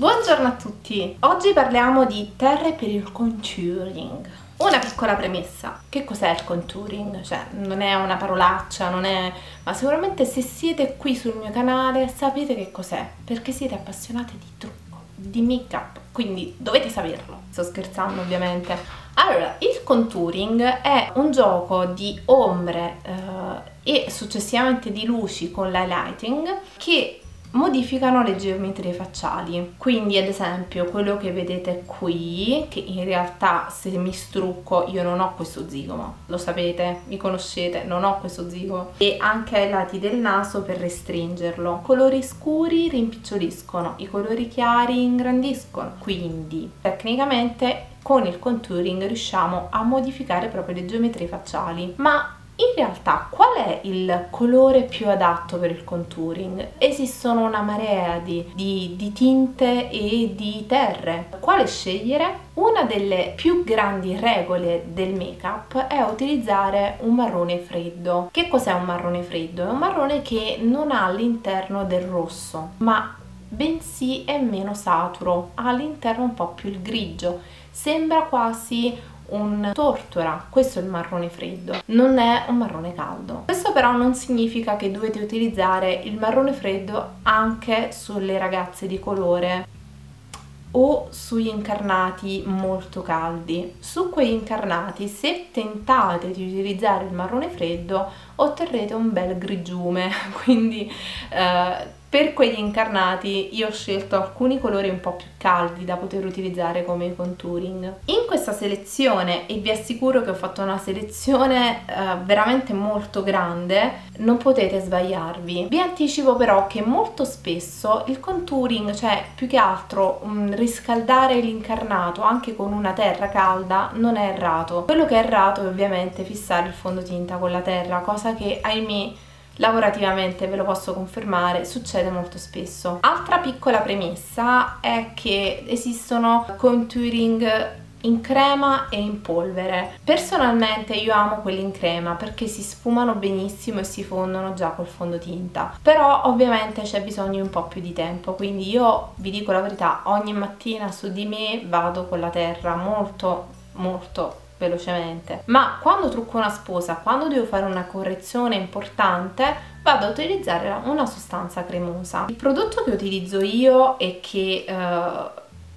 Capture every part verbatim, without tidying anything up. Buongiorno a tutti, oggi parliamo di terre per il contouring. Una piccola premessa, che cos'è il contouring? Cioè non è una parolaccia, non è... ma sicuramente se siete qui sul mio canale sapete che cos'è, perché siete appassionate di trucco, di make up, quindi dovete saperlo. Sto scherzando ovviamente. Allora, il contouring è un gioco di ombre eh, e successivamente di luci con l'highlighting che modificano le geometrie facciali, quindi ad esempio quello che vedete qui, che in realtà se mi strucco io non ho questo zigomo, lo sapete, mi conoscete, non ho questo zigomo, e anche ai lati del naso per restringerlo. Colori scuri rimpiccioliscono, i colori chiari ingrandiscono, quindi tecnicamente con il contouring riusciamo a modificare proprio le geometrie facciali. Ma in realtà qual è il colore più adatto per il contouring? Esistono una marea di, di, di tinte e di terre. Quale scegliere? Una delle più grandi regole del make-up è utilizzare un marrone freddo. Che cos'è un marrone freddo? È un marrone che non ha all'interno del rosso, ma bensì è meno saturo, ha all'interno un po' più il grigio. Sembra quasi un tortora, questo è il marrone freddo, non è un marrone caldo. Questo però non significa che dovete utilizzare il marrone freddo anche sulle ragazze di colore o sugli incarnati molto caldi. Su quegli incarnati, se tentate di utilizzare il marrone freddo, otterrete un bel grigiume, quindi eh, per quegli incarnati io ho scelto alcuni colori un po' più caldi da poter utilizzare come contouring. In questa selezione, e vi assicuro che ho fatto una selezione uh, veramente molto grande, non potete sbagliarvi. Vi anticipo però che molto spesso il contouring, cioè più che altro um, riscaldare l'incarnato anche con una terra calda, non è errato. Quello che è errato è ovviamente fissare il fondotinta con la terra, cosa che ahimè lavorativamente, ve lo posso confermare, succede molto spesso. Altra piccola premessa è che esistono contouring in crema e in polvere. Personalmente io amo quelli in crema perché si sfumano benissimo e si fondono già col fondotinta, però ovviamente c'è bisogno di un po' più di tempo, quindi io vi dico la verità, ogni mattina su di me vado con la terra molto molto velocemente. Ma quando trucco una sposa, quando devo fare una correzione importante, vado a utilizzare una sostanza cremosa. Il prodotto che utilizzo io e che eh,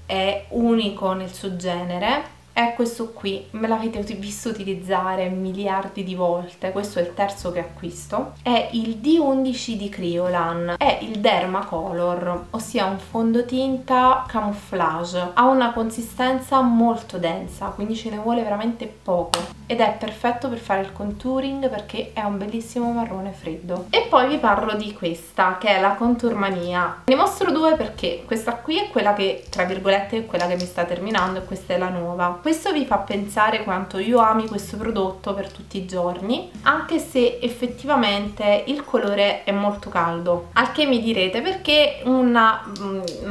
è unico nel suo genere è questo qui, me l'avete visto utilizzare miliardi di volte, questo è il terzo che acquisto, è il D undici di Kryolan, è il dermacolor, ossia un fondotinta camouflage, ha una consistenza molto densa, quindi ce ne vuole veramente poco ed è perfetto per fare il contouring perché è un bellissimo marrone freddo. E poi vi parlo di questa che è la Contourmania, ne mostro due perché questa qui è quella che, tra virgolette, è quella che mi sta terminando e questa è la nuova. Questo vi fa pensare quanto io ami questo prodotto per tutti i giorni, anche se effettivamente il colore è molto caldo. Al che mi direte, perché una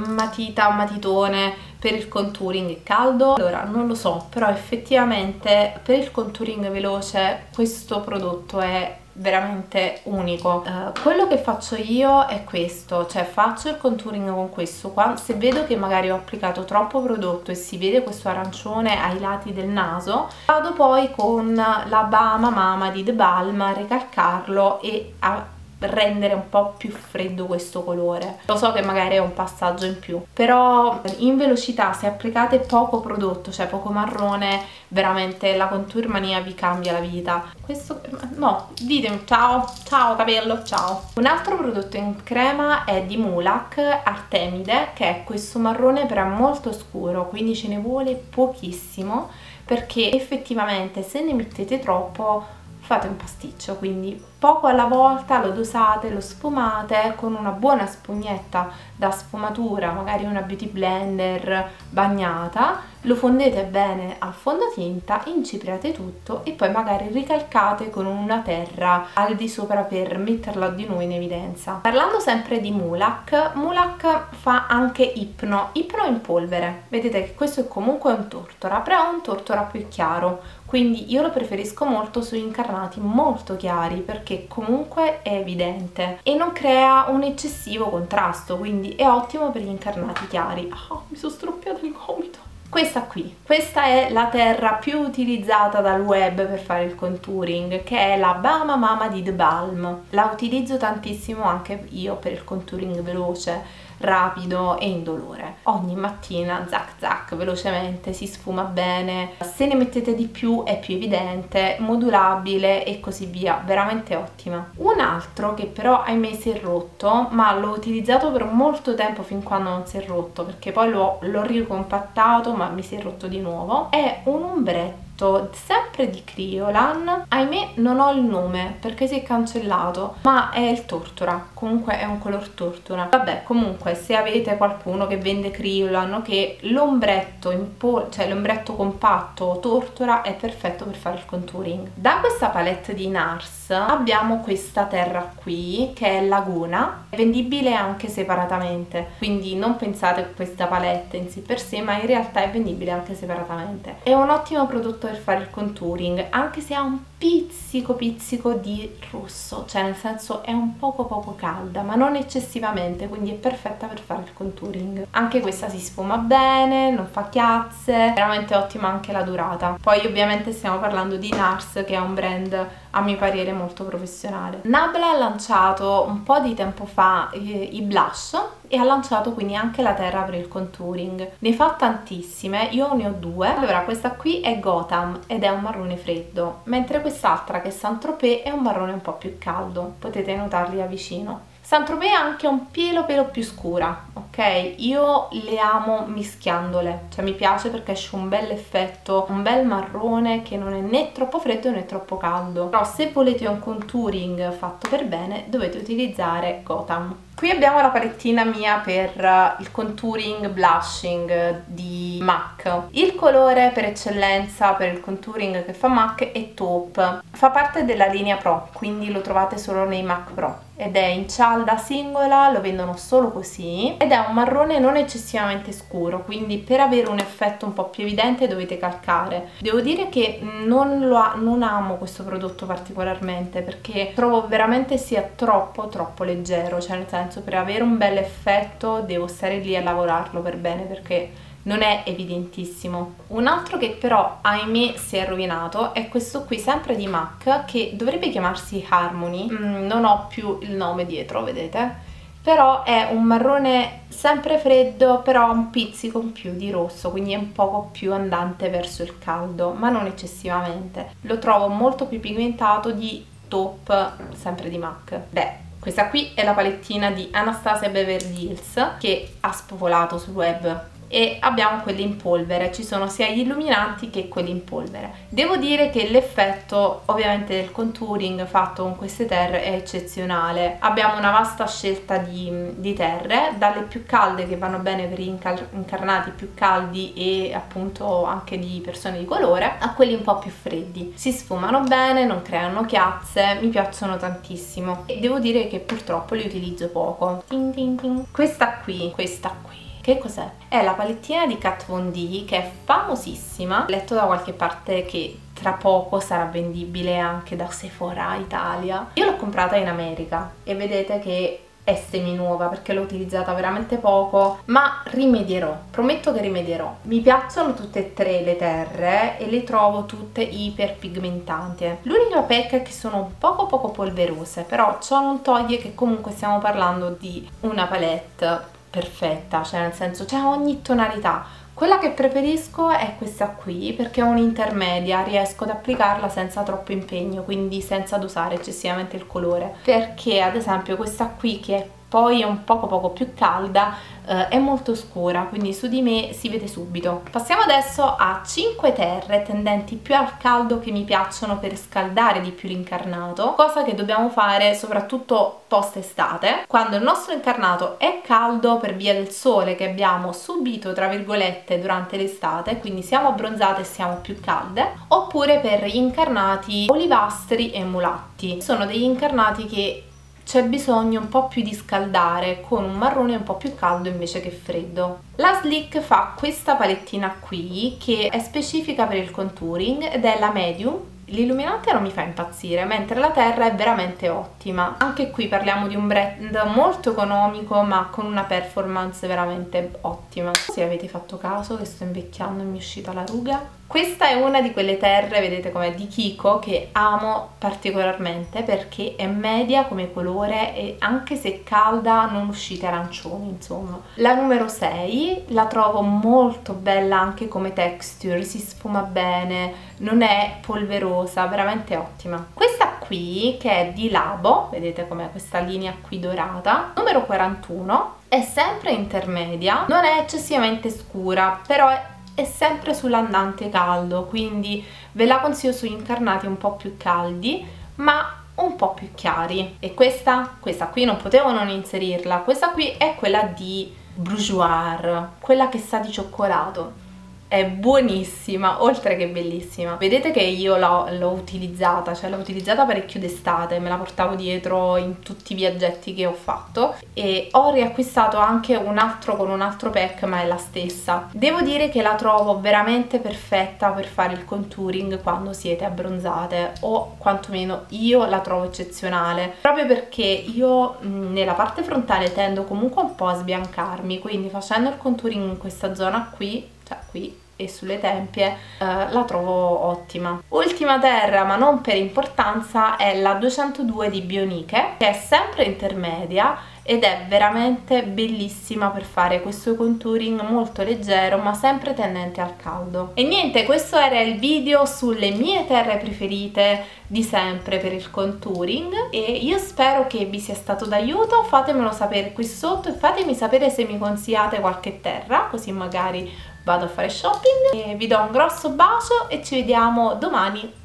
matita, un matitone per il contouring è caldo? Allora, non lo so, però effettivamente per il contouring veloce questo prodotto è veramente unico. Uh, quello che faccio io è questo, cioè faccio il contouring con questo. Quando, se vedo che magari ho applicato troppo prodotto e si vede questo arancione ai lati del naso, vado poi con la Bahama Mama di The Balm a ricalcarlo e a rendere un po' più freddo questo colore. Lo so che magari è un passaggio in più, però in velocità, se applicate poco prodotto, cioè poco marrone, veramente la Contourmania vi cambia la vita. Questo no, ditemi ciao, ciao capello, ciao. Un altro prodotto in crema è di Mulac Artemide, che è questo marrone però molto scuro, quindi ce ne vuole pochissimo, perché effettivamente se ne mettete troppo fate un pasticcio, quindi poco alla volta, lo dosate, lo sfumate con una buona spugnetta da sfumatura, magari una beauty blender bagnata, lo fondete bene al fondotinta, incipriate tutto e poi magari ricalcate con una terra al di sopra per metterla di nuovo in evidenza. Parlando sempre di Mulac, Mulac fa anche Ipno, Ipno in polvere. Vedete che questo è comunque un tortora, però è un tortora più chiaro, quindi io lo preferisco molto su incarnati molto chiari perché che comunque è evidente e non crea un eccessivo contrasto, quindi è ottimo per gli incarnati chiari. Oh, mi sono stroppiato il gomito. Questa qui, questa è la terra più utilizzata dal web per fare il contouring, che è la Bahama Mama di The Balm. La utilizzo tantissimo anche io per il contouring veloce, rapido e indolore. Ogni mattina, zac zac, velocemente, si sfuma bene, se ne mettete di più è più evidente, modulabile e così via, veramente ottima. Un altro che però ahimè si è rotto, ma l'ho utilizzato per molto tempo fin quando non si è rotto, perché poi l'ho ricompattato ma mi si è rotto di nuovo, è un ombretto sempre di Kryolan. Ahimè non ho il nome perché si è cancellato, ma è il tortora, comunque è un color tortora. Vabbè, comunque se avete qualcuno che vende Kryolan o che, l'ombretto in pol- cioè l'ombretto compatto tortora è perfetto per fare il contouring. Da questa palette di NARS abbiamo questa terra qui che è Laguna, è vendibile anche separatamente, quindi non pensate che questa palette in sé per sé, ma in realtà è vendibile anche separatamente. È un ottimo prodotto per fare il contouring, anche se ha un pizzico pizzico di rosso, cioè nel senso è un poco poco calda ma non eccessivamente, quindi è perfetta per fare il contouring. Anche questa si sfuma bene, non fa chiazze, veramente ottima anche la durata. Poi ovviamente stiamo parlando di NARS, che è un brand a mio parere molto professionale. Nabla ha lanciato un po' di tempo fa i blush e ha lanciato quindi anche la terra per il contouring. Ne fa tantissime, io ne ho due. Allora, questa qui è Gotham ed è un marrone freddo, mentre quest'altra, che è Saint-Tropez, è un marrone un po' più caldo, potete notarli a vicino. Saint-Tropez è anche un pelo pelo più scura, ok? Io le amo mischiandole, cioè mi piace perché esce un bel effetto, un bel marrone che non è né troppo freddo né troppo caldo. Però se volete un contouring fatto per bene dovete utilizzare Gotham. Qui abbiamo la palettina mia per il contouring blushing di MAC. Il colore per eccellenza per il contouring che fa MAC è taupe. Fa parte della linea PRO, quindi lo trovate solo nei MAC PRO. Ed è in cialda singola, lo vendono solo così, ed è un marrone non eccessivamente scuro, quindi per avere un effetto un po' più evidente dovete calcare. Devo dire che non, lo ha, non amo questo prodotto particolarmente, perché trovo veramente sia troppo troppo leggero, cioè nel senso, per avere un bel effetto devo stare lì a lavorarlo per bene, perché non è evidentissimo. Un altro che però ahimè si è rovinato è questo qui, sempre di MAC, che dovrebbe chiamarsi Harmony, mm, non ho più il nome dietro, vedete? Però è un marrone sempre freddo, però un pizzico in più di rosso, quindi è un poco più andante verso il caldo, ma non eccessivamente. Lo trovo molto più pigmentato di taupe, sempre di MAC. Beh, questa qui è la palettina di Anastasia Beverly Hills, che ha spopolato sul web, e abbiamo quelli in polvere, ci sono sia gli illuminanti che quelli in polvere. Devo dire che l'effetto ovviamente del contouring fatto con queste terre è eccezionale. Abbiamo una vasta scelta di, di terre, dalle più calde che vanno bene per gli incarnati più caldi e appunto anche di persone di colore, a quelli un po' più freddi. Si sfumano bene, non creano chiazze, mi piacciono tantissimo e devo dire che purtroppo li utilizzo poco. Ding, ding, ding. Questa qui, questa qui che cos'è? È la palettina di Kat Von D, che è famosissima. Ho letto da qualche parte che tra poco sarà vendibile anche da Sephora Italia. Io l'ho comprata in America e vedete che è seminuova perché l'ho utilizzata veramente poco, ma rimedierò, prometto che rimedierò. Mi piacciono tutte e tre le terre e le trovo tutte iperpigmentanti. L'unica pecca è che sono un poco poco polverose, però ciò non toglie che comunque stiamo parlando di una palette perfetta, cioè nel senso c'è ogni tonalità. Quella che preferisco è questa qui, perché è un'intermedia, riesco ad applicarla senza troppo impegno, quindi senza dosare eccessivamente il colore, perché ad esempio questa qui, che è poi un poco poco più calda, eh, è molto scura, quindi su di me si vede subito. Passiamo adesso a cinque terre tendenti più al caldo, che mi piacciono per scaldare di più l'incarnato, cosa che dobbiamo fare soprattutto post estate, quando il nostro incarnato è caldo per via del sole che abbiamo subito tra virgolette durante l'estate, quindi siamo abbronzate e siamo più calde, oppure per gli incarnati olivastri e mulatti. Sono degli incarnati che c'è bisogno un po' più di scaldare con un marrone un po' più caldo invece che freddo. La Sleek fa questa palettina qui, che è specifica per il contouring ed è la medium l'illuminante non mi fa impazzire, mentre la terra è veramente ottima. Anche qui parliamo di un brand molto economico ma con una performance veramente ottima. Se avete fatto caso che sto invecchiando e mi è uscita la ruga. Questa è una di quelle terre, vedete com'è, di Kiko, che amo particolarmente perché è media come colore e anche se calda non uscite arancioni, insomma. La numero sei la trovo molto bella anche come texture, si sfuma bene, non è polverosa, veramente ottima. Questa qui, che è di Labo, vedete com'è questa linea qui dorata, numero quarantuno, è sempre intermedia, non è eccessivamente scura, però è è sempre sull'andante caldo, quindi ve la consiglio su incarnati un po' più caldi ma un po' più chiari. E questa? Questa qui non potevo non inserirla, questa qui è quella di Bourjois, quella che sa di cioccolato, è buonissima oltre che bellissima. Vedete che io l'ho utilizzata, cioè l'ho utilizzata parecchio d'estate, me la portavo dietro in tutti i viaggetti che ho fatto e ho riacquistato anche un altro con un altro pack, ma è la stessa. Devo dire che la trovo veramente perfetta per fare il contouring quando siete abbronzate, o quantomeno io la trovo eccezionale, proprio perché io nella parte frontale tendo comunque un po' a sbiancarmi, quindi facendo il contouring in questa zona qui, qui e sulle tempie, eh, la trovo ottima. Ultima terra ma non per importanza è la duecentodue di Bionike, che è sempre intermedia ed è veramente bellissima per fare questo contouring molto leggero ma sempre tendente al caldo. E niente, questo era il video sulle mie terre preferite di sempre per il contouring e io spero che vi sia stato d'aiuto. Fatemelo sapere qui sotto e fatemi sapere se mi consigliate qualche terra, così magari vado a fare shopping. E vi do un grosso bacio e ci vediamo domani.